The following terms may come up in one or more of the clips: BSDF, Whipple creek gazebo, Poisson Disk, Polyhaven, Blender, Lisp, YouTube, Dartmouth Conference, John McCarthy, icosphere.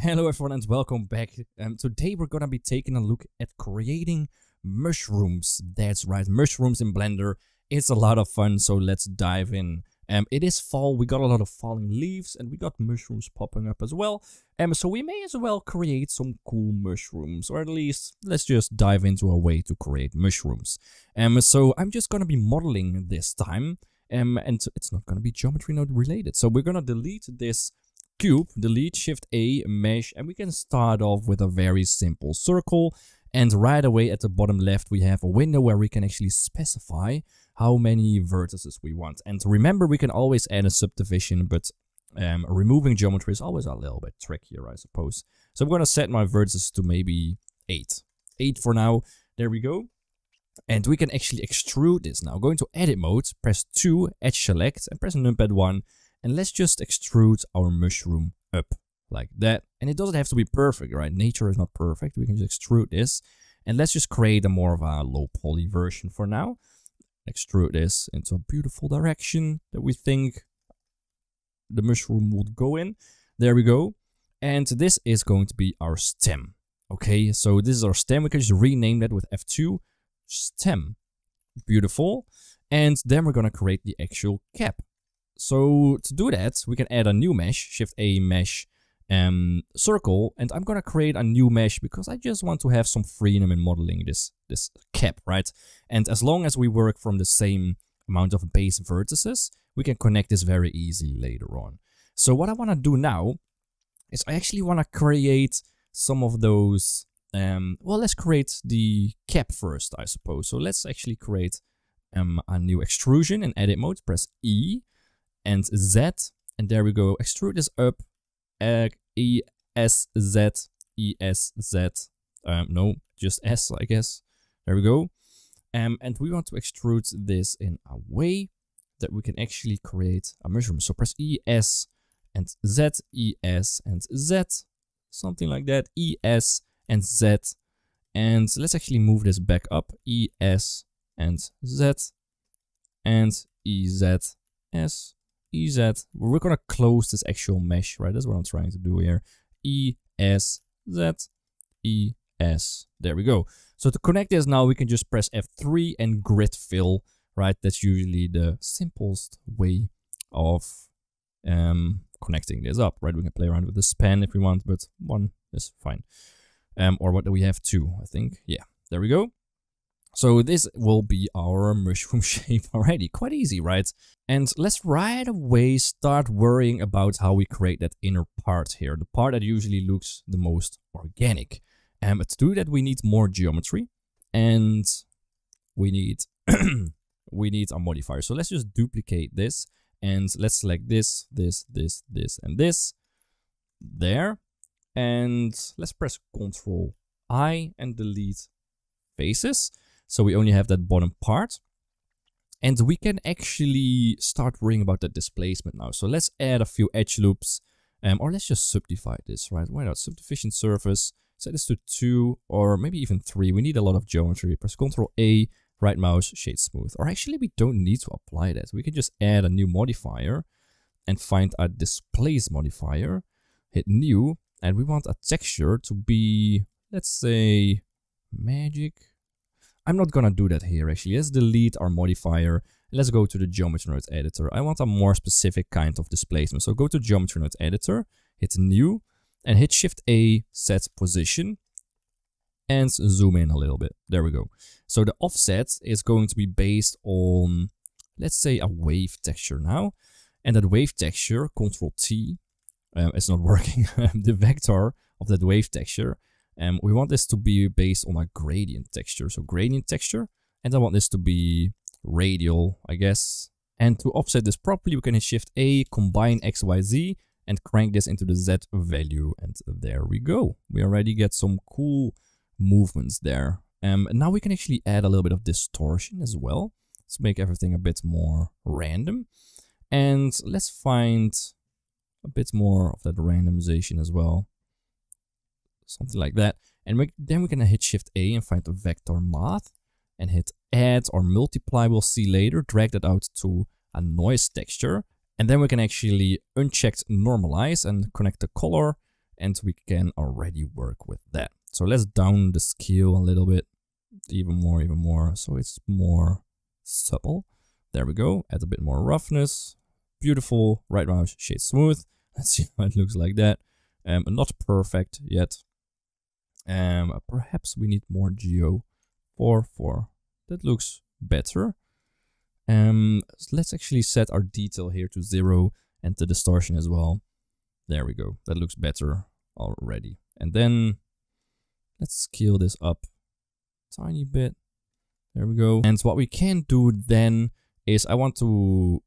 Hello everyone and welcome back. Today we're gonna be taking a look at creating mushrooms. That's right, mushrooms in Blender. It's a lot of fun, so let's dive in. It is fall, we got a lot of falling leaves and we got mushrooms popping up as well. So we may as well create some cool mushrooms, or at least let's just dive into a way to create mushrooms. So I'm just gonna be modeling this time, and it's not gonna be geometry node related. So we're gonna delete this cube, delete, shift A, mesh, and we can start off with a very simple circle. And right away at the bottom left we have a window where we can actually specify how many vertices we want. And remember, we can always add a subdivision, but removing geometry is always a little bit trickier, I suppose. So I'm gonna set my vertices to maybe 8 for now. There we go. And we can actually extrude this now. Go into edit mode, press 2, edge select, and press numpad 1. And let's just extrude our mushroom up like that. And it doesn't have to be perfect, right? Nature is not perfect. We can just extrude this. And let's just create a more of a low poly version for now. Extrude this into a beautiful direction that we think the mushroom would go in. There we go. And this is going to be our stem. Okay, so this is our stem. We can just rename that with F2. Stem. Beautiful. And then we're going to create the actual cap. So to do that, we can add a new mesh, shift A, mesh, circle, and I'm gonna create a new mesh because I just want to have some freedom in modeling this cap, right? And as long as we work from the same amount of base vertices, we can connect this very easily later on. So what I wanna do now is I actually wanna create some of those, well, let's create the cap first, I suppose. So let's actually create a new extrusion in edit mode, press E. And Z, and there we go. Extrude this up. E S Z E S Z. No, just S, I guess. There we go. And we want to extrude this in a way that we can actually create a mushroom. So press E S and Z, E S and Z, something like that. E S and Z, and let's actually move this back up. E S and E Z S. EZ, we're gonna close this actual mesh, right? That's what I'm trying to do here. ESZ, ES, there we go. So to connect this now, we can just press F3 and grid fill, right? That's usually the simplest way of connecting this up, right? We can play around with the span if we want, but one is fine. Or what do we have? Two, I think. Yeah, there we go. So this will be our mushroom shape already. Quite easy, right? And let's right away start worrying about how we create that inner part here. The part that usually looks the most organic. To do that, we need more geometry. And we need a modifier. So let's just duplicate this. And let's select this, this, and this. There. And let's press Ctrl I and delete faces. So we only have that bottom part. And we can actually start worrying about that displacement now. So let's add a few edge loops. Or let's just subdivide this, right? Why not? Subdivision surface. Set this to 2 or maybe even 3. We need a lot of geometry. Press Ctrl A, right mouse, shade smooth. Or actually we don't need to apply that. We can just add a new modifier and find a displace modifier. Hit new. And we want a texture to be, let's say, magic. I'm not gonna do that here actually. Let's delete our modifier. Let's go to the geometry node editor. I want a more specific kind of displacement. So go to geometry node editor, hit new, and hit shift A, set position, and zoom in a little bit. There we go. So the offset is going to be based on, let's say, a wave texture now. And that wave texture, Ctrl T, it's not working, the vector of that wave texture. We want this to be based on a gradient texture. So gradient texture. And I want this to be radial, I guess. And to offset this properly, we can hit shift A, combine X, Y, Z, and crank this into the Z value. And there we go. We already get some cool movements there. And now we can actually add a little bit of distortion as well. Let's make everything a bit more random. And let's find a bit more of that randomization as well. Something like that. And then we're gonna hit shift A and find the vector math and hit add or multiply, we'll see later. Drag that out to a noise texture. And then we can actually uncheck normalize and connect the color and we can already work with that. So let's down the scale a little bit, even more, so it's more subtle. There we go, add a bit more roughness. Beautiful, right mouse, shade smooth. Let's see how it looks like that. Not perfect yet. Perhaps we need more geo. 4, 4. That looks better. So let's actually set our detail here to 0 and the distortion as well. There we go. That looks better already. And then let's scale this up a tiny bit. There we go. And what we can do then is I want to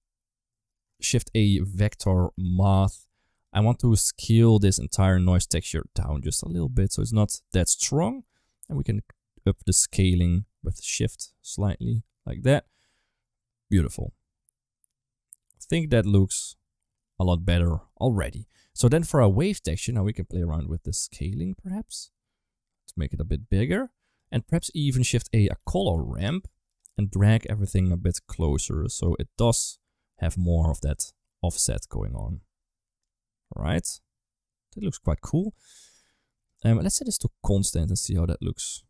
shift a vector math. I want to scale this entire noise texture down just a little bit so it's not that strong. And we can up the scaling with shift slightly like that. Beautiful. I think that looks a lot better already. So then for our wave texture, now we can play around with the scaling perhaps to make it a bit bigger, and perhaps even shift a color ramp and drag everything a bit closer so it does have more of that offset going on. All right, that looks quite cool. Let's set this to constant and see how that looks.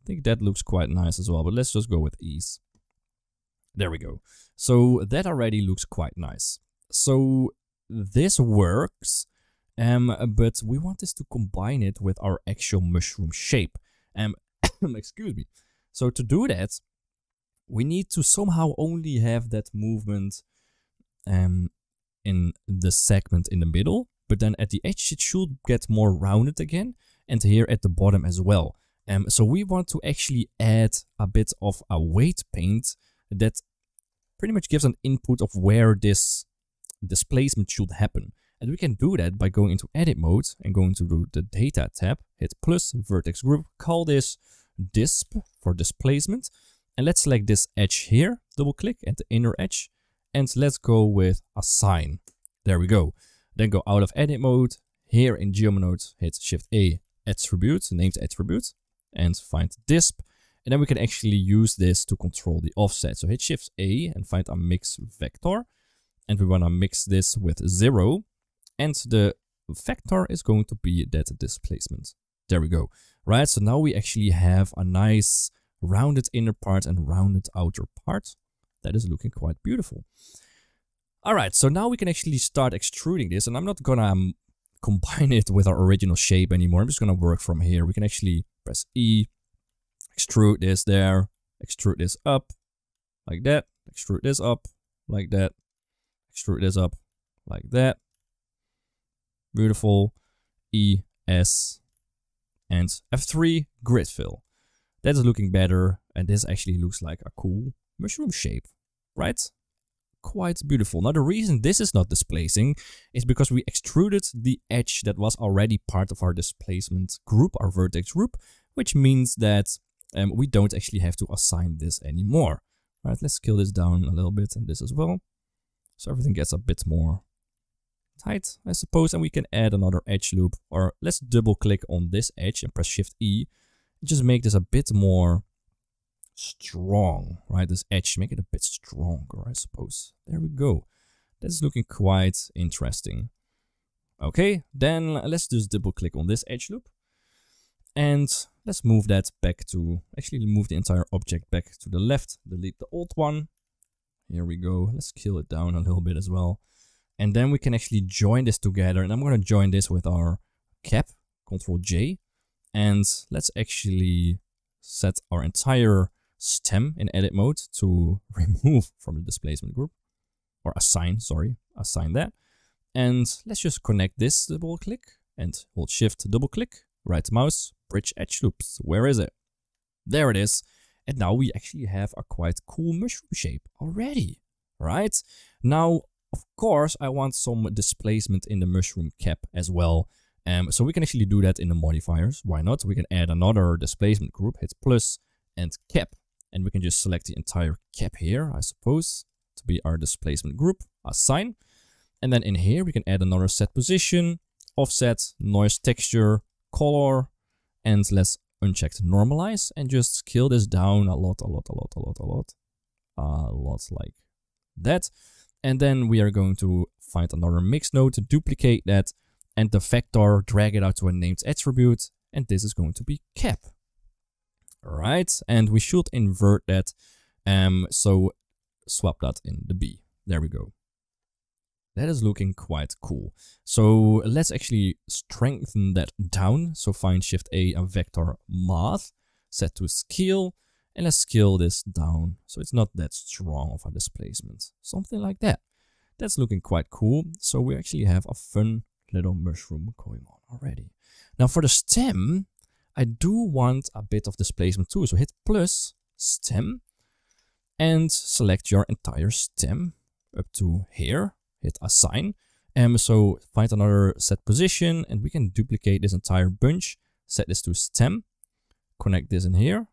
I think that looks quite nice as well, but let's just go with ease. There we go. So that already looks quite nice. So this works, but we want this to combine it with our actual mushroom shape. Excuse me. So to do that, we need to somehow only have that movement in the segment in the middle, but then at the edge it should get more rounded again, and here at the bottom as well. So we want to actually add a bit of a weight paint that pretty much gives an input of where this displacement should happen. And we can do that by going into edit mode and going to the data tab, hit plus, vertex group, call this disp for displacement. And let's select this edge here, double click at the inner edge, and let's go with assign. There we go. Then go out of edit mode, here in geomanode, hit shift A, attribute, named attribute, and find disp. And then we can actually use this to control the offset. So hit shift A and find our mix vector. And we want to mix this with 0. And the vector is going to be that displacement. There we go. Right, so now we actually have a nice rounded inner part and rounded outer part. That is looking quite beautiful. All right, so now we can actually start extruding this. And I'm not going to combine it with our original shape anymore. I'm just going to work from here. We can actually press E, extrude this there, extrude this up like that, extrude this up like that, extrude this up like that. Beautiful. E, S, and F3, grid fill. That is looking better, and this actually looks like a cool mushroom shape, right? Quite beautiful. Now the reason this is not displacing is because we extruded the edge that was already part of our displacement group, our vertex group, which means that we don't actually have to assign this anymore. All right, let's scale this down a little bit and this as well. So everything gets a bit more tight, I suppose, and we can add another edge loop, or let's double click on this edge and press shift E. Just make this a bit more strong, right? This edge, make it a bit stronger, I suppose. There we go. That's looking quite interesting. Okay, then let's just double click on this edge loop. And let's move that back to, actually move the entire object back to the left, delete the old one. Here we go. Let's scale it down a little bit as well. And then we can actually join this together. And I'm going to join this with our cap, Control J. And let's actually set our entire stem in edit mode to remove from the displacement group, or assign, sorry, assign that. And let's just connect this, double click and hold shift, double click, right mouse, bridge edge loops. Where is it? There it is. And now we actually have a quite cool mushroom shape already, right? Now, of course, I want some displacement in the mushroom cap as well. So we can actually do that in the modifiers. Why not? We can add another displacement group, hit plus and cap. And we can just select the entire cap here, I suppose, to be our displacement group, assign. And then in here, we can add another set position, offset, noise texture, color, and let's uncheck normalize and just scale this down a lot like that. And then we are going to find another mix node to duplicate that and the vector, drag it out to a named attribute. And this is going to be cap. All right. And we should invert that. So swap that in the B. There we go. That is looking quite cool. So let's actually strengthen that down. So find Shift A and vector math, set to scale, and let's scale this down. So it's not that strong of a displacement, something like that. That's looking quite cool. So we actually have a fun little mushroom going on already. Now for the stem, I do want a bit of displacement too. So hit plus stem and select your entire stem up to here. Hit assign. So find another set position and we can duplicate this entire bunch. Set this to stem. Connect this in here.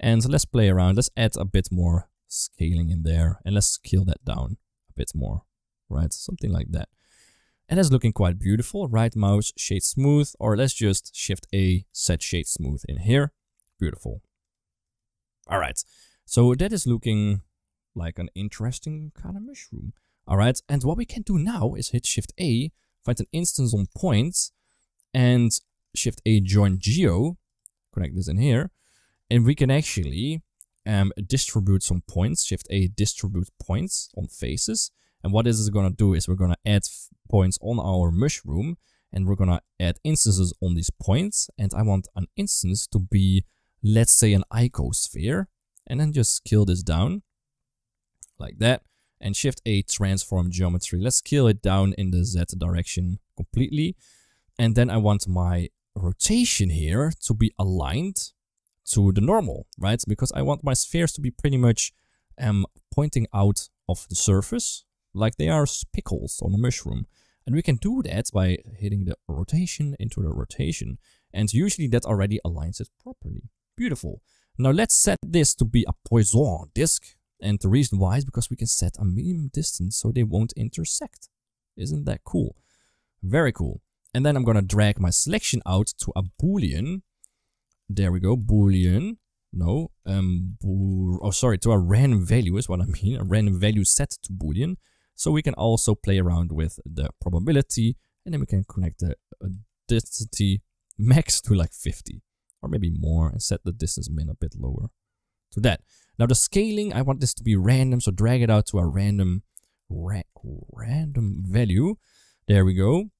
And let's play around. Let's add a bit more scaling in there. And let's scale that down a bit more. Right? Something like that. And that's looking quite beautiful. Right mouse, shade smooth. Or let's just Shift A, set shade smooth in here. Beautiful. All right. So that is looking like an interesting kind of mushroom. All right, and what we can do now is hit Shift A, find an instance on points, and Shift A join geo, connect this in here, and we can actually distribute some points. Shift A distribute points on faces, and what this is going to do is we're going to add points on our mushroom, and we're going to add instances on these points, and I want an instance to be, let's say, an icosphere, and then just scale this down like that. And Shift A transform geometry. Let's scale it down in the Z direction completely. And then I want my rotation here to be aligned to the normal, right? Because I want my spheres to be pretty much pointing out of the surface like they are pickles on a mushroom. And we can do that by hitting the rotation into the rotation. And usually that already aligns it properly. Beautiful. Now let's set this to be a Poisson disk. And the reason why is because we can set a minimum distance so they won't intersect. Isn't that cool? Very cool. And then I'm going to drag my selection out to a Boolean. There we go. Boolean. No. To a random value is what I mean. A random value set to Boolean. So we can also play around with the probability. And then we can connect the density max to like 50. Or maybe more. And set the distance min a bit lower to that. Now the scaling, I want this to be random, so drag it out to a random value. There we go.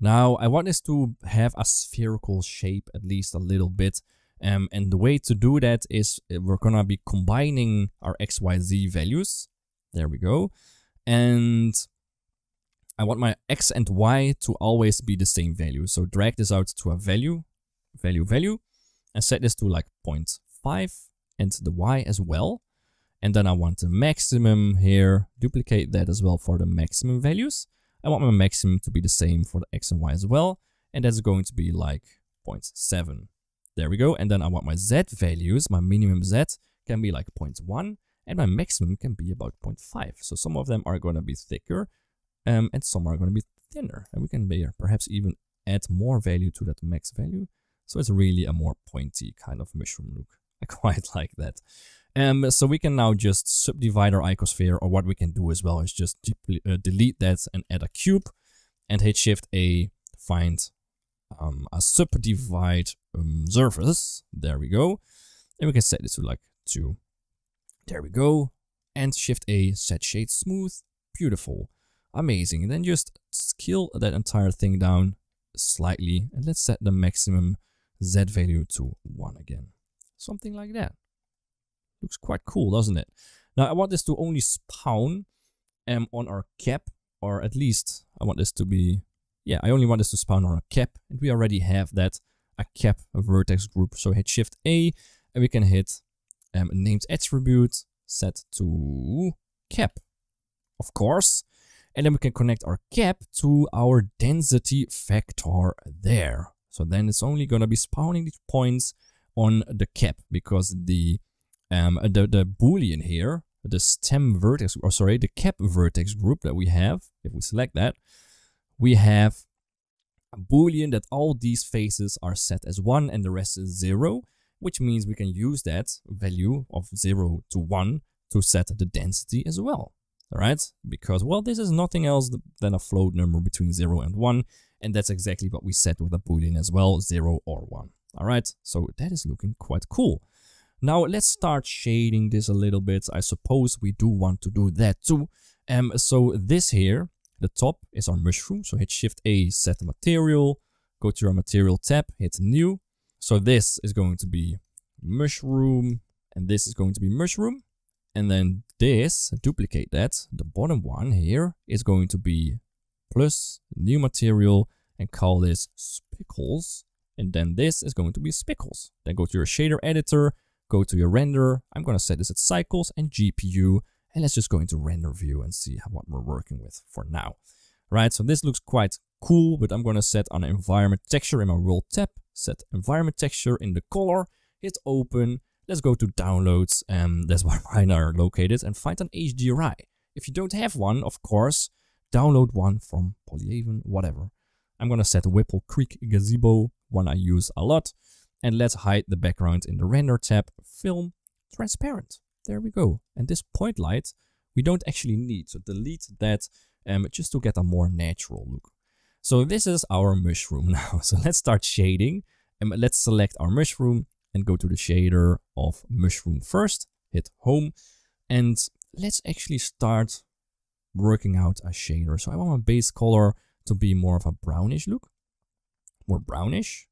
Now I want this to have a spherical shape, at least a little bit. And the way to do that is we're gonna be combining our XYZ values. There we go. And I want my X and Y to always be the same value. So drag this out to a value, and set this to like 0.5. and the Y as well. And then I want the maximum here. Duplicate that as well for the maximum values. I want my maximum to be the same for the X and Y as well. And that's going to be like 0.7. There we go. And then I want my Z values. My minimum Z can be like 0.1. And my maximum can be about 0.5. So some of them are going to be thicker. And some are going to be thinner. And we can perhaps even add more value to that max value. So it's really a more pointy kind of mushroom look. I quite like that. So we can now just subdivide our icosphere, or what we can do as well is just delete that and add a cube and hit Shift A, find a subdivide surface. There we go. And we can set this to like 2. There we go. And Shift A, set shade smooth. Beautiful. Amazing. And then just scale that entire thing down slightly. And let's set the maximum Z value to 1 again. Something like that. Looks quite cool, doesn't it? Now I want this to only spawn on our cap, or at least I want this to be, yeah, I only want this to spawn on our cap, and we already have that, a cap, a vertex group. So hit Shift A, and we can hit named attribute, set to cap, of course, and then we can connect our cap to our density vector there. So then it's only gonna be spawning these points on the cap, because the Boolean here, the stem vertex, or sorry, the cap vertex group that we have, if we select that, we have a Boolean that all these faces are set as 1 and the rest is 0, which means we can use that value of 0 to 1 to set the density as well. all right? Because, well, this is nothing else than a float number between 0 and 1, and that's exactly what we set with a boolean as well, 0 or 1, all right? So that is looking quite cool. Now, let's start shading this a little bit. I suppose we do want to do that too. So this here, the top is our mushroom. So hit Shift-A, set the material, go to our material tab, hit new. So this is going to be mushroom, and this is going to be mushroom. And then this, duplicate that. The bottom one here is going to be plus new material and call this speckles. And then this is going to be speckles. Then go to your shader editor, go to your render. I'm going to set this at cycles and GPU. And let's just go into render view and see what we're working with for now. Right, so this looks quite cool, but I'm going to set an environment texture in my world tab. Set environment texture in the color. Hit open. Let's go to downloads. That's where mine are located. And find an HDRI. If you don't have one, of course, download one from Polyhaven, whatever. I'm going to set Whipple Creek Gazebo, one I use a lot. And let's hide the background in the render tab, film, transparent. There we go. And this point light, we don't actually need. So delete that just to get a more natural look. So this is our mushroom now. So let's start shading. And let's select our mushroom and go to the shader of mushroom first. Hit home. And let's actually start working out a shader. So I want my base color to be more of a brownish look. More brownish.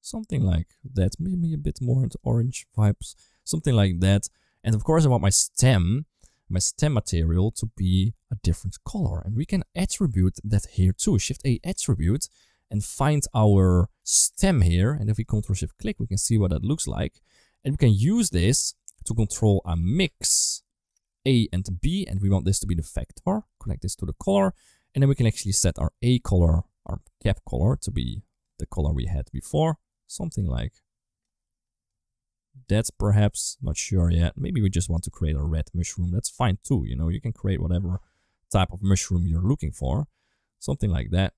Something like that, maybe a bit more into orange vibes, something like that. And of course I want my stem material to be a different color. And we can attribute that here too. Shift-A attribute and find our stem here. And if we Ctrl-Shift-Click, we can see what that looks like. And we can use this to control a mix, A and B. And we want this to be the vector. Connect this to the color. And then we can actually set our A color, our cap color, to be the color we had before. Something like that, perhaps, not sure yet. Maybe we just want to create a red mushroom. That's fine too, you know, you can create whatever type of mushroom you're looking for. Something like that.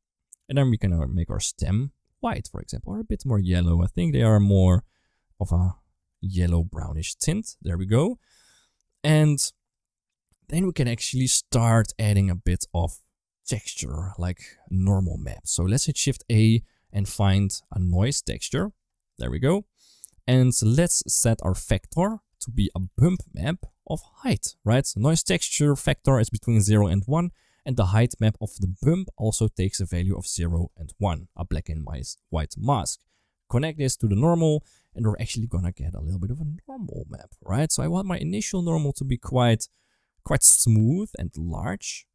And then we can make our stem white, for example, or a bit more yellow. I think they are more of a yellow brownish tint. There we go. And then we can actually start adding a bit of texture, like normal map. So let's hit Shift-A and find a noise texture. There we go. And let's set our vector to be a bump map of height, right? So noise texture vector is between 0 and 1. And the height map of the bump also takes a value of 0 and 1, a black and white mask. Connect this to the normal, and we're actually going to get a little bit of a normal map, right? So I want my initial normal to be quite smooth and large,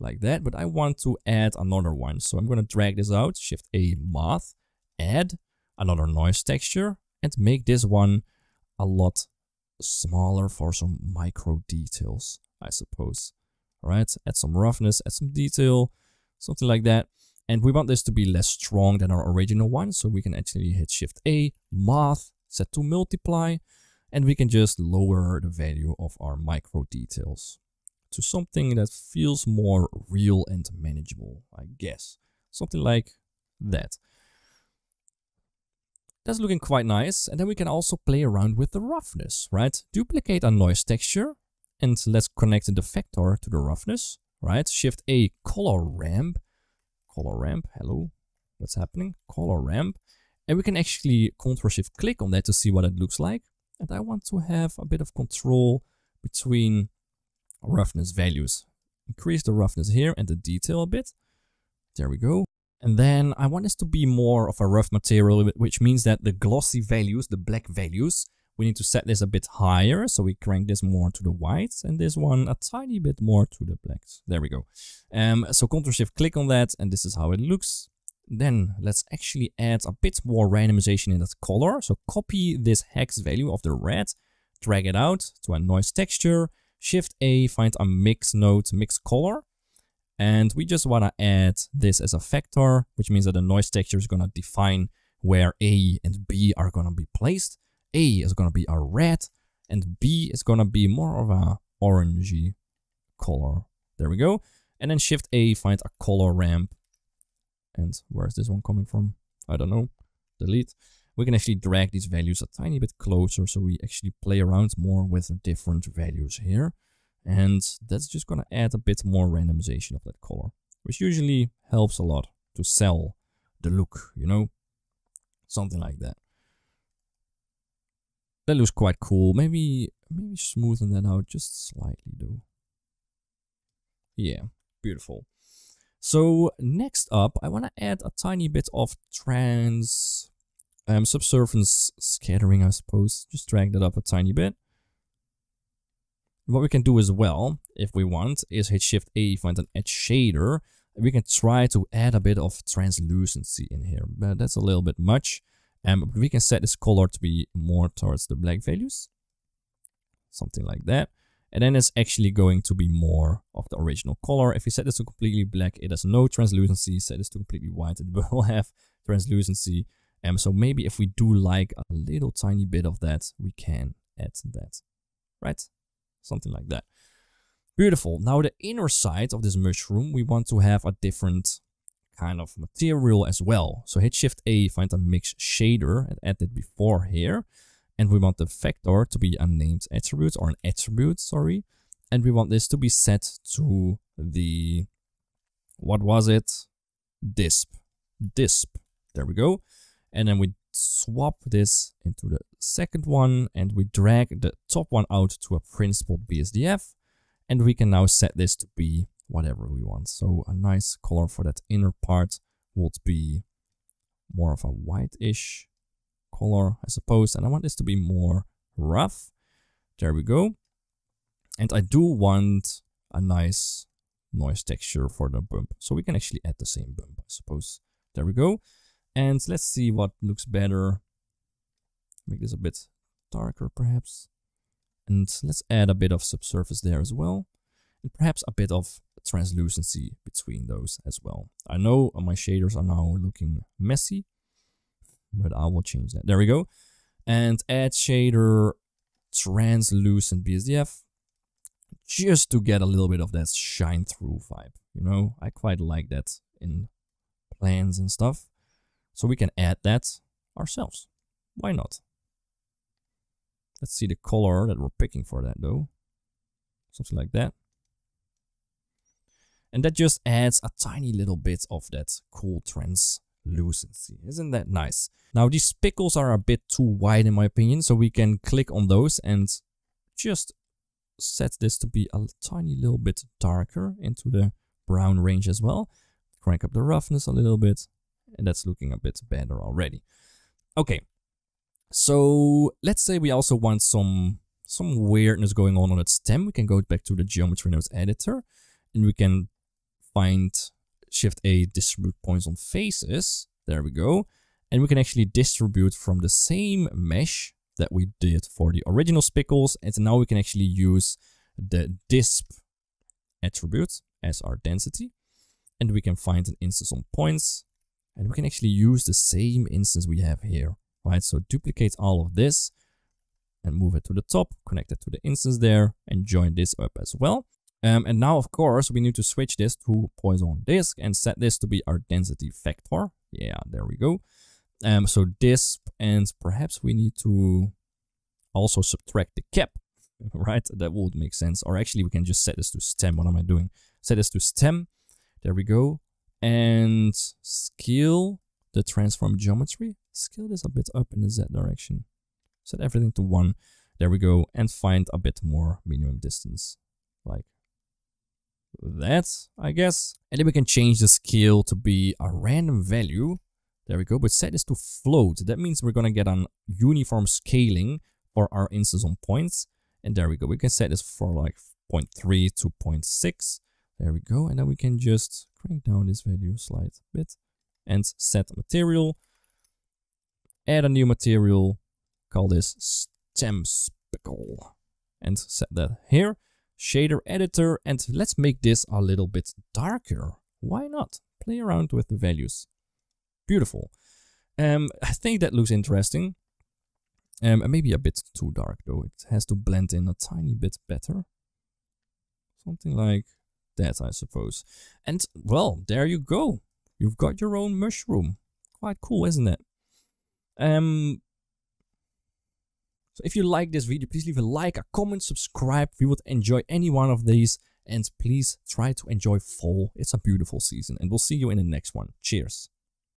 like that, but I want to add another one. So I'm going to drag this out, Shift-A, math, add another noise texture, and make this one a lot smaller for some micro details, I suppose. All right, add some roughness, add some detail, something like that. And we want this to be less strong than our original one, so we can actually hit Shift-A, math, set to multiply, and we can just lower the value of our micro details to something that feels more real and manageable, I guess. Something like that. That's looking quite nice. And then we can also play around with the roughness, right? Duplicate a noise texture and let's connect the vector to the roughness, right? Shift-A, color ramp, hello, what's happening? Color ramp. And we can actually Ctrl-Shift-Click on that to see what it looks like. And I want to have a bit of control between roughness values. Increase the roughness here and the detail a bit. There we go. And then I want this to be more of a rough material, which means that the glossy values, the black values, we need to set this a bit higher. So we crank this more to the whites and this one a tiny bit more to the blacks. There we go. So Ctrl-Shift-Click on that and this is how it looks. Then let's actually add a bit more randomization in that color. So copy this hex value of the red, drag it out to a noise texture. Shift-A, find a mix node, mix color. And we just want to add this as a vector, which means that the noise texture is going to define where A and B are going to be placed. A is going to be our red, and B is going to be more of a orangey color. There we go. And then Shift-A, find a color ramp. And where is this one coming from? I don't know. Delete. We can actually drag these values a tiny bit closer, so we actually play around more with different values here. And that's just going to add a bit more randomization of that color, which usually helps a lot to sell the look, you know, something like that. That looks quite cool. Maybe smoothen that out just slightly though. Yeah, beautiful. So next up, I want to add a tiny bit of subsurface scattering, I suppose. Just drag that up a tiny bit. What we can do as well, if we want, is hit Shift A, find an edge shader. We can try to add a bit of translucency in here, but that's a little bit much. But we can set this color to be more towards the black values, something like that. And then it's actually going to be more of the original color. If you set this to completely black, it has no translucency. Set this to completely white, it will have translucency. So maybe if we do like a little tiny bit of that, we can add that, right? Something like that. Beautiful. Now the inner side of this mushroom, we want to have a different kind of material as well. So hit Shift A, find a mix shader and add it before here. And we want the vector to be a named attribute, or an attribute, sorry. And we want this to be set to the, what was it? Disp. There we go. And then we swap this into the second one, and we drag the top one out to a principal BSDF. And we can now set this to be whatever we want. So a nice color for that inner part would be more of a whitish color, I suppose. And I want this to be more rough. There we go. And I do want a nice noise texture for the bump. So we can actually add the same bump, I suppose. There we go. And let's see what looks better. Make this a bit darker, perhaps. And let's add a bit of subsurface there as well. And perhaps a bit of translucency between those as well. I know my shaders are now looking messy, but I will change that. There we go. And add shader translucent BSDF, just to get a little bit of that shine through vibe. You know, I quite like that in plans and stuff. So we can add that ourselves. Why not? Let's see the color that we're picking for that though. Something like that. And that just adds a tiny little bit of that cool translucency. Isn't that nice? Now these speckles are a bit too wide in my opinion. So we can click on those and just set this to be a tiny little bit darker into the brown range as well. Crank up the roughness a little bit. And that's looking a bit better already. Okay, so let's say we also want some weirdness going on that stem. We can go back to the geometry nodes editor, and we can find Shift A, distribute points on faces. There we go. And we can actually distribute from the same mesh that we did for the original speckles. And now we can actually use the disp attribute as our density, and we can find an instance on points. And we can actually use the same instance we have here, right? So duplicate all of this and move it to the top, connect it to the instance there, and join this up as well. And now, of course, we need to switch this to Poisson Disk and set this to be our density vector. Yeah, there we go. So disp, and perhaps we need to also subtract the cap, right? That would make sense. Or actually, we can just set this to stem. What am I doing? Set this to stem. There we go. And scale the transform geometry. Scale this a bit up in the Z direction. Set everything to 1. There we go. And find a bit more minimum distance. Like that, I guess. And then we can change the scale to be a random value. There we go. But set this to float. That means we're going to get an uniform scaling for our instance on points. And there we go. We can set this for like 0.3 to 0.6. There we go. And then we can just crank down this value slight bit and set material. Add a new material. Call this stem speckle and set that here. Shader editor, and let's make this a little bit darker. Why not? Play around with the values. Beautiful. I think that looks interesting. Maybe a bit too dark though. It has to blend in a tiny bit better. Something like that, I suppose. And well, there you go. You've got your own mushroom. Quite cool, isn't it? So if you like this video, please leave a like, a comment, subscribe. We would enjoy any one of these. And please try to enjoy fall. It's a beautiful season. And we'll see you in the next one. Cheers.